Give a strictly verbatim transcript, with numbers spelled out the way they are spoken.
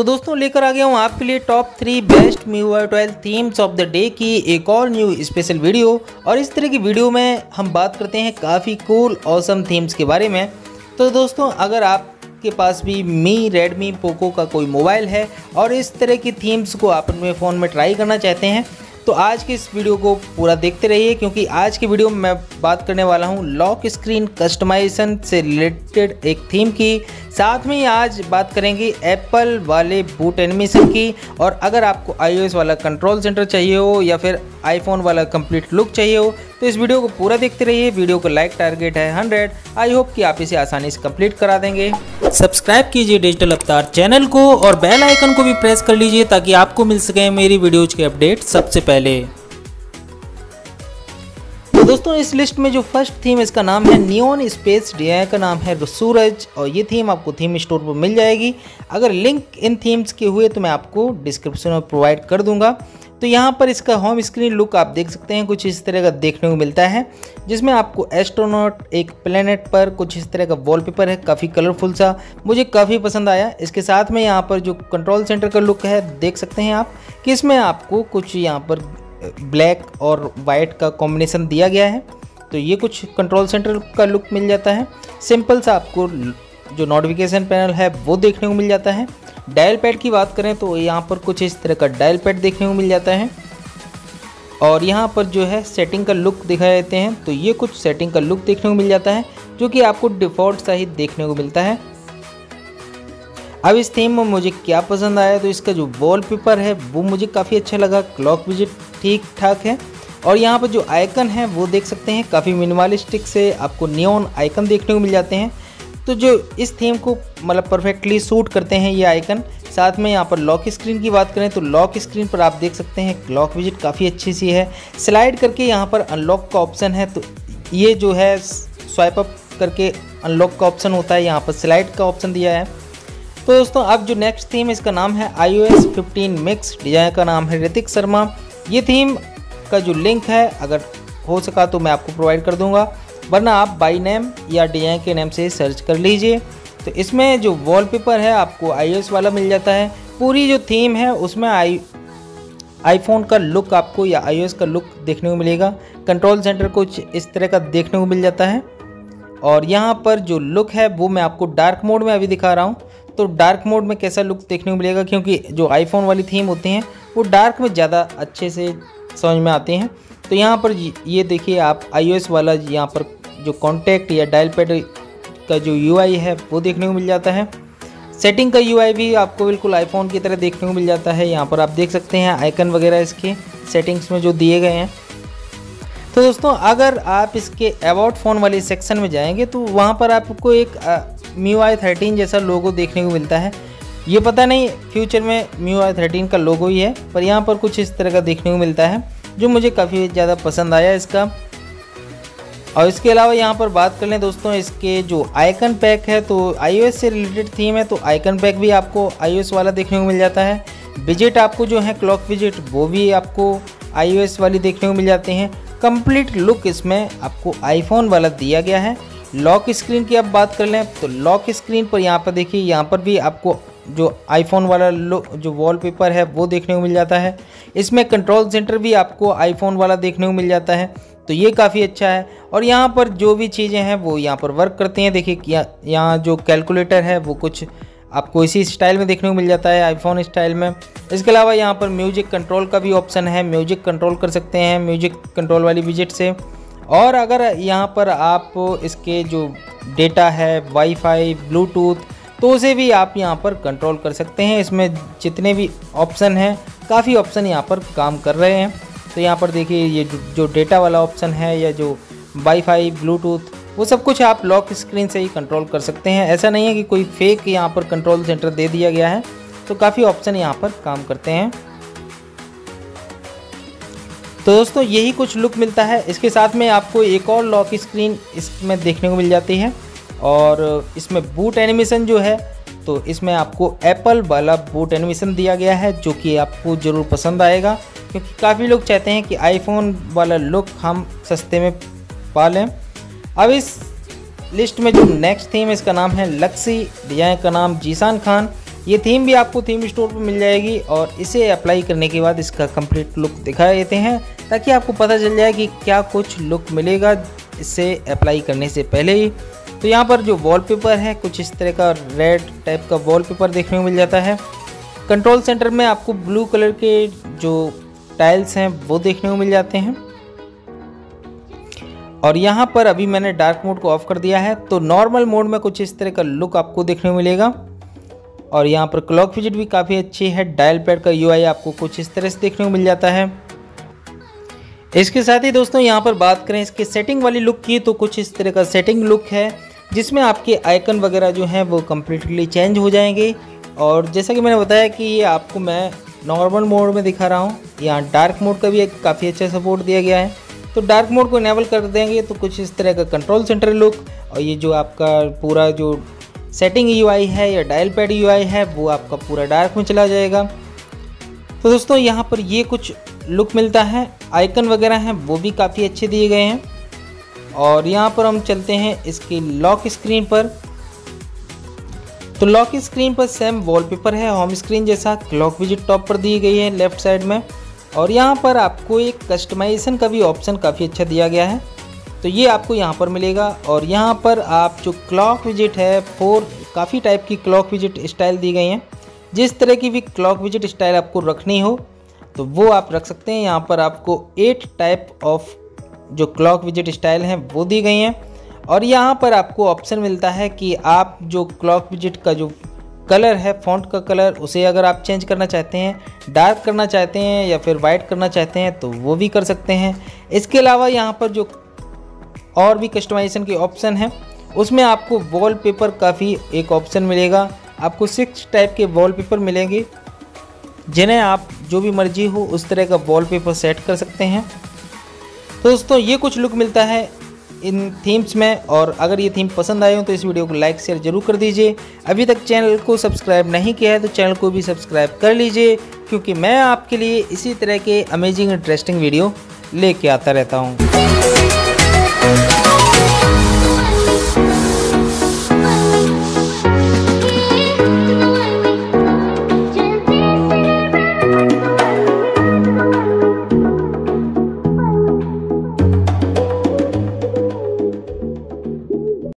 तो दोस्तों लेकर आ गया हूँ आपके लिए top three best M I U I twelve themes of the day की एक और न्यू स्पेशल वीडियो। और इस तरह की वीडियो में हम बात करते हैं काफ़ी कूल ऑसम थीम्स के बारे में। तो दोस्तों अगर आपके पास भी मी रेडमी पोको का कोई मोबाइल है और इस तरह की थीम्स को आप अपने फ़ोन में ट्राई करना चाहते हैं तो आज की इस वीडियो को पूरा देखते रहिए, क्योंकि आज की वीडियो में मैं बात करने वाला हूं लॉक स्क्रीन कस्टमाइजेशन से रिलेटेड एक थीम की। साथ में आज बात करेंगे एप्पल वाले बूट एनिमेशन की। और अगर आपको iOS वाला कंट्रोल सेंटर चाहिए हो या फिर आईफोन वाला कंप्लीट लुक चाहिए हो तो इस वीडियो को पूरा देखते रहिए। वीडियो को लाइक टारगेट है हंड्रेड। आई होप कि आप इसे आसानी से कंप्लीट करा देंगे। सब्सक्राइब कीजिए डिजिटल अवतार चैनल को और बेल आइकन को भी प्रेस कर लीजिए ताकि आपको मिल सके मेरी वीडियोज के अपडेट सबसे पहले। तो दोस्तों इस लिस्ट में जो फर्स्ट थीम, इसका नाम है नियॉन स्पेस। डी आई का नाम है सूरज और ये थीम आपको थीम स्टोर पर मिल जाएगी। अगर लिंक इन थीम्स के हुए तो मैं आपको डिस्क्रिप्शन में प्रोवाइड कर दूंगा। तो यहाँ पर इसका होम स्क्रीन लुक आप देख सकते हैं, कुछ इस तरह का देखने को मिलता है, जिसमें आपको एस्ट्रोनॉट एक प्लेनेट पर कुछ इस तरह का वॉलपेपर है, काफ़ी कलरफुल सा, मुझे काफ़ी पसंद आया। इसके साथ में यहाँ पर जो कंट्रोल सेंटर का लुक है देख सकते हैं आप कि इसमें आपको कुछ यहाँ पर ब्लैक और वाइट का कॉम्बिनेशन दिया गया है। तो ये कुछ कंट्रोल सेंटर का लुक मिल जाता है। सिंपल सा आपको जो नोटिफिकेशन पैनल है वो देखने को मिल जाता है। डायल पैड की बात करें तो यहाँ पर कुछ इस तरह का डायल पैड देखने को मिल जाता है। और यहाँ पर जो है सेटिंग का लुक दिखाए देते हैं, तो ये कुछ सेटिंग का लुक देखने को मिल जाता है जो कि आपको डिफ़ॉल्ट सा ही देखने को मिलता है। अब इस थीम में मुझे क्या पसंद आया तो इसका जो वॉलपेपर है वो मुझे काफ़ी अच्छा लगा। क्लॉक विजिट ठीक ठाक है और यहाँ पर जो आइकन है वो देख सकते हैं, काफ़ी मिनिमलिस्टिक से आपको नियॉन आइकन देखने को मिल जाते हैं। तो जो इस थीम को मतलब परफेक्टली सूट करते हैं ये आइकन। साथ में यहाँ पर लॉक स्क्रीन की बात करें तो लॉक स्क्रीन पर आप देख सकते हैं क्लॉक विजिट काफ़ी अच्छी सी है। स्लाइड करके यहाँ पर अनलॉक का ऑप्शन है, तो ये जो है स्वाइप अप करके अनलॉक का ऑप्शन होता है, यहाँ पर स्लाइड का ऑप्शन दिया है। तो दोस्तों अब जो नेक्स्ट थीम, इसका नाम है I O S fifteen mix. Design का नाम है ऋतिक शर्मा। ये थीम का जो लिंक है अगर हो सका तो मैं आपको प्रोवाइड कर दूंगा, वरना आप बाय नेम या डिजाइन के नेम से सर्च कर लीजिए। तो इसमें जो वॉलपेपर है आपको iOS वाला मिल जाता है। पूरी जो थीम है उसमें आई आईफोन का लुक आपको या iOS का लुक देखने को मिलेगा। कंट्रोल सेंटर कुछ इस तरह का देखने को मिल जाता है। और यहाँ पर जो लुक है वो मैं आपको डार्क मोड में अभी दिखा रहा हूँ, तो डार्क मोड में कैसा लुक देखने को मिलेगा, क्योंकि जो आईफोन वाली थीम होती हैं वो डार्क में ज़्यादा अच्छे से समझ में आते हैं। तो यहाँ पर ये देखिए आप iOS वाला यहाँ पर जो कॉन्टैक्ट या डायल पैड का जो यूआई है वो देखने को मिल जाता है। सेटिंग का यूआई भी आपको बिल्कुल आईफोन की तरह देखने को मिल जाता है। यहाँ पर आप देख सकते हैं आइकन वगैरह इसके सेटिंग्स में जो दिए गए हैं। तो दोस्तों अगर आप इसके अबाउट फ़ोन वाले सेक्शन में जाएंगे तो वहाँ पर आपको एक M I U I thirteen जैसा लोगो देखने को मिलता है। ये पता नहीं फ्यूचर में M I U I thirteen का लोगो ही है, पर यहाँ पर कुछ इस तरह का देखने को मिलता है जो मुझे काफ़ी ज़्यादा पसंद आया इसका। और इसके अलावा यहाँ पर बात कर लें दोस्तों इसके जो आइकन पैक है, तो iOS से रिलेटेड थीम है तो आइकन पैक भी आपको iOS वाला देखने को मिल जाता है। विजिट आपको जो है क्लॉक विजिट वो भी आपको iOS वाली देखने को मिल जाते हैं। कंप्लीट लुक इसमें आपको आईफोन वाला दिया गया है। लॉक स्क्रीन की आप बात कर लें तो लॉक स्क्रीन पर यहाँ पर देखिए, यहाँ पर भी आपको जो आईफोन वाला लुक जो वॉलपेपर है वो देखने को मिल जाता है। इसमें कंट्रोल सेंटर भी आपको आईफोन वाला देखने को मिल जाता है, तो ये काफ़ी अच्छा है। और यहाँ पर जो भी चीज़ें हैं वो यहाँ पर वर्क करती हैं। देखिए यहाँ जो कैलकुलेटर है वो कुछ आपको इसी स्टाइल में देखने को मिल जाता है, आईफोन स्टाइल में। इसके अलावा यहाँ पर म्यूजिक कंट्रोल का भी ऑप्शन है, म्यूजिक कंट्रोल कर सकते हैं म्यूजिक कंट्रोल वाली विजिट से। और अगर यहाँ पर आप इसके जो डेटा है वाईफाई ब्लूटूथ तो उसे भी आप यहाँ पर कंट्रोल कर सकते हैं। इसमें जितने भी ऑप्शन हैं काफ़ी ऑप्शन यहाँ पर काम कर रहे हैं। तो यहाँ पर देखिए ये जो डेटा वाला ऑप्शन है या जो वाईफाई ब्लूटूथ वो सब कुछ आप लॉक स्क्रीन से ही कंट्रोल कर सकते हैं। ऐसा नहीं है कि कोई फेक यहाँ पर कंट्रोल सेंटर दे दिया गया है, तो काफ़ी ऑप्शन यहाँ पर काम करते हैं। तो दोस्तों यही कुछ लुक मिलता है। इसके साथ में आपको एक और लॉक स्क्रीन इसमें देखने को मिल जाती है। और इसमें बूट एनिमेशन जो है तो इसमें आपको एप्पल वाला बूट एनिमेशन दिया गया है जो कि आपको ज़रूर पसंद आएगा, क्योंकि काफ़ी लोग चाहते हैं कि आईफोन वाला लुक हम सस्ते में पा लें। अब इस लिस्ट में जो नेक्स्ट थीम, इसका नाम है लक्सी। डिजाइन का नाम जीशान खान। ये थीम भी आपको थीम स्टोर पर मिल जाएगी और इसे अप्लाई करने के बाद इसका कंप्लीट लुक दिखा देते हैं ताकि आपको पता चल जाए कि क्या कुछ लुक मिलेगा इसे अप्लाई करने से पहले ही। तो यहाँ पर जो वॉलपेपर है कुछ इस तरह का रेड टाइप का वॉलपेपर देखने को मिल जाता है। कंट्रोल सेंटर में आपको ब्लू कलर के जो टाइल्स हैं वो देखने को मिल जाते हैं। और यहाँ पर अभी मैंने डार्क मोड को ऑफ कर दिया है तो नॉर्मल मोड में कुछ इस तरह का लुक आपको देखने को मिलेगा। और यहाँ पर क्लॉक विजेट भी काफ़ी अच्छी है। डायल पैड का यूआई आपको कुछ इस तरह से देखने को मिल जाता है। इसके साथ ही दोस्तों यहाँ पर बात करें इसके सेटिंग वाली लुक की तो कुछ इस तरह का सेटिंग लुक है जिसमें आपके आइकन वगैरह जो हैं वो कम्प्लीटली चेंज हो जाएंगे। और जैसा कि मैंने बताया कि ये आपको मैं नॉर्मल मोड में दिखा रहा हूँ। यहाँ डार्क मोड का भी एक काफ़ी अच्छा सपोर्ट दिया गया है तो डार्क मोड को इनेबल कर देंगे तो कुछ इस तरह का कंट्रोल सेंटर लुक और ये जो आपका पूरा जो सेटिंग यूआई है या डायल पैड यूआई है वो आपका पूरा डार्क में चला जाएगा। तो दोस्तों यहाँ पर ये कुछ लुक मिलता है। आइकन वगैरह हैं वो भी काफ़ी अच्छे दिए गए हैं। और यहाँ पर हम चलते हैं इसकी लॉक स्क्रीन पर। तो लॉक स्क्रीन पर सेम वॉलपेपर है होम स्क्रीन जैसा। क्लॉक विजिट टॉप पर दी गई है लेफ्ट साइड में। और यहाँ पर आपको एक कस्टमाइजेशन का भी ऑप्शन काफ़ी अच्छा दिया गया है तो ये आपको यहाँ पर मिलेगा। और यहाँ पर आप जो क्लॉक विजिट है फोर काफ़ी टाइप की क्लॉक विजिट स्टाइल दी गई हैं। जिस तरह की भी क्लॉक विजिट स्टाइल आपको रखनी हो तो वो आप रख सकते हैं। यहाँ पर आपको एट टाइप ऑफ जो क्लॉक विजिट स्टाइल हैं वो दी गई हैं। और यहाँ पर आपको ऑप्शन मिलता है कि आप जो क्लॉक विजिट का जो कलर है फॉन्ट का कलर उसे अगर आप चेंज करना चाहते हैं, डार्क करना चाहते हैं या फिर वाइट करना चाहते हैं तो वो भी कर सकते हैं। इसके अलावा यहाँ पर जो और भी कस्टमाइजेशन के ऑप्शन हैं उसमें आपको वॉलपेपर का भी एक ऑप्शन मिलेगा। आपको सिक्स टाइप के वॉलपेपर मिलेंगे जिन्हें आप जो भी मर्जी हो उस तरह का वॉलपेपर सेट कर सकते हैं। तो दोस्तों ये कुछ लुक मिलता है इन थीम्स में। और अगर ये थीम पसंद आए हो तो इस वीडियो को लाइक शेयर जरूर कर दीजिए। अभी तक चैनल को सब्सक्राइब नहीं किया है तो चैनल को भी सब्सक्राइब कर लीजिए क्योंकि मैं आपके लिए इसी तरह के अमेजिंग इंटरेस्टिंग वीडियो लेके आता रहता हूँ।